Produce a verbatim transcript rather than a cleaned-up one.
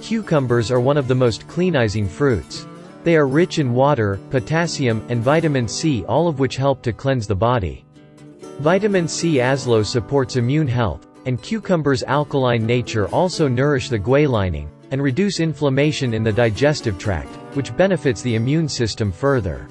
Cucumbers are one of the most cleansing fruits. They are rich in water, potassium, and vitamin C, all of which help to cleanse the body. Vitamin C also supports immune health, and cucumbers' alkaline nature also nourish the GI lining, and reduce inflammation in the digestive tract, which benefits the immune system further.